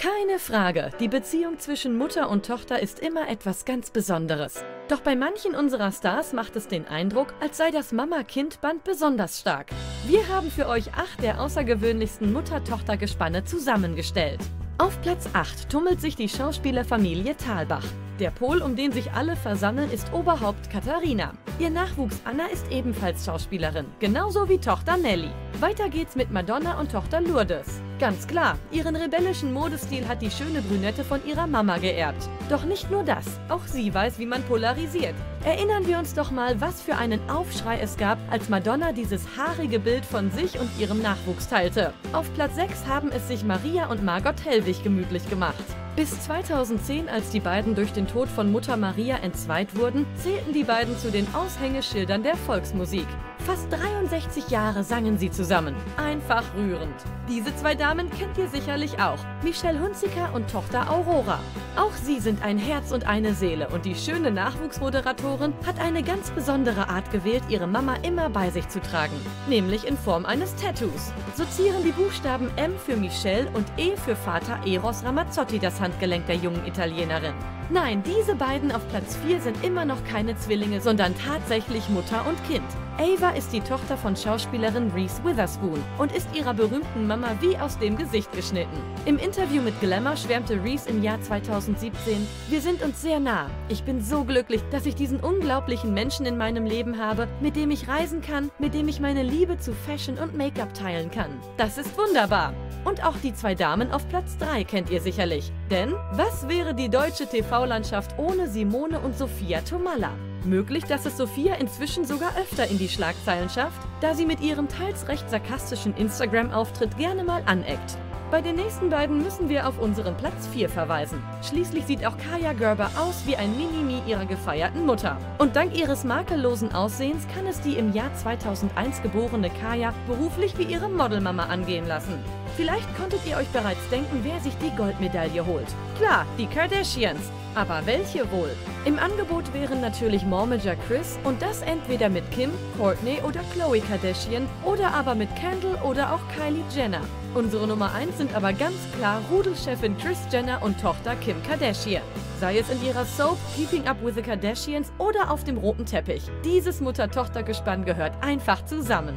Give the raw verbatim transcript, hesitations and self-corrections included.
Keine Frage, die Beziehung zwischen Mutter und Tochter ist immer etwas ganz Besonderes. Doch bei manchen unserer Stars macht es den Eindruck, als sei das Mama-Kind-Band besonders stark. Wir haben für euch acht der außergewöhnlichsten Mutter-Tochter-Gespanne zusammengestellt. Auf Platz acht tummelt sich die Schauspielerfamilie Thalbach. Der Pol, um den sich alle versammeln, ist Oberhaupt Katharina. Ihr Nachwuchs Anna ist ebenfalls Schauspielerin, genauso wie Tochter Nelly. Weiter geht's mit Madonna und Tochter Lourdes. Ganz klar, ihren rebellischen Modestil hat die schöne Brünette von ihrer Mama geerbt. Doch nicht nur das, auch sie weiß, wie man polarisiert. Erinnern wir uns doch mal, was für einen Aufschrei es gab, als Madonna dieses haarige Bild von sich und ihrem Nachwuchs teilte. Auf Platz sechs haben es sich Maria und Margot Hellwig gemütlich gemacht. Bis zweitausendzehn, als die beiden durch den Tod von Mutter Maria entzweit wurden, zählten die beiden zu den Aushängeschildern der Volksmusik. Fast dreiundsechzig Jahre sangen sie zusammen. Einfach rührend. Diese zwei Damen kennt ihr sicherlich auch, Michelle Hunziker und Tochter Aurora. Auch sie sind ein Herz und eine Seele und die schöne Nachwuchsmoderatorin hat eine ganz besondere Art gewählt, ihre Mama immer bei sich zu tragen, nämlich in Form eines Tattoos. So zieren die Buchstaben M für Michelle und E für Vater Eros Ramazzotti das Handgelenk der jungen Italienerin. Nein, diese beiden auf Platz vier sind immer noch keine Zwillinge, sondern tatsächlich Mutter und Kind. Ava ist die Tochter von Schauspielerin Reese Witherspoon und ist ihrer berühmten Mama wie aus dem Gesicht geschnitten. Im Interview mit Glamour schwärmte Reese im Jahr zweitausendsiebzehn: "Wir sind uns sehr nah. Ich bin so glücklich, dass ich diesen unglaublichen Menschen in meinem Leben habe, mit dem ich reisen kann, mit dem ich meine Liebe zu Fashion und Make-up teilen kann. Das ist wunderbar." Und auch die zwei Damen auf Platz drei kennt ihr sicherlich. Denn was wäre die deutsche T V-Landschaft ohne Simone und Sophia Thomalla? Möglich, dass es Sophia inzwischen sogar öfter in die Schlagzeilen schafft, da sie mit ihrem teils recht sarkastischen Instagram-Auftritt gerne mal aneckt. Bei den nächsten beiden müssen wir auf unseren Platz vier verweisen. Schließlich sieht auch Kaya Gerber aus wie ein Mimimi ihrer gefeierten Mutter. Und dank ihres makellosen Aussehens kann es die im Jahr zweitausendeins geborene Kaya beruflich wie ihre Modelmama angehen lassen. Vielleicht konntet ihr euch bereits denken, wer sich die Goldmedaille holt. Klar, die Kardashians. Aber welche wohl? Im Angebot wären natürlich Momager Kris und das entweder mit Kim, Kourtney oder Khloe Kardashian oder aber mit Kendall oder auch Kylie Jenner. Unsere Nummer eins sind aber ganz klar Rudelchefin Kris Jenner und Tochter Kim Kardashian. Sei es in ihrer Soap Keeping Up With The Kardashians oder auf dem roten Teppich. Dieses Mutter-Tochter-Gespann gehört einfach zusammen.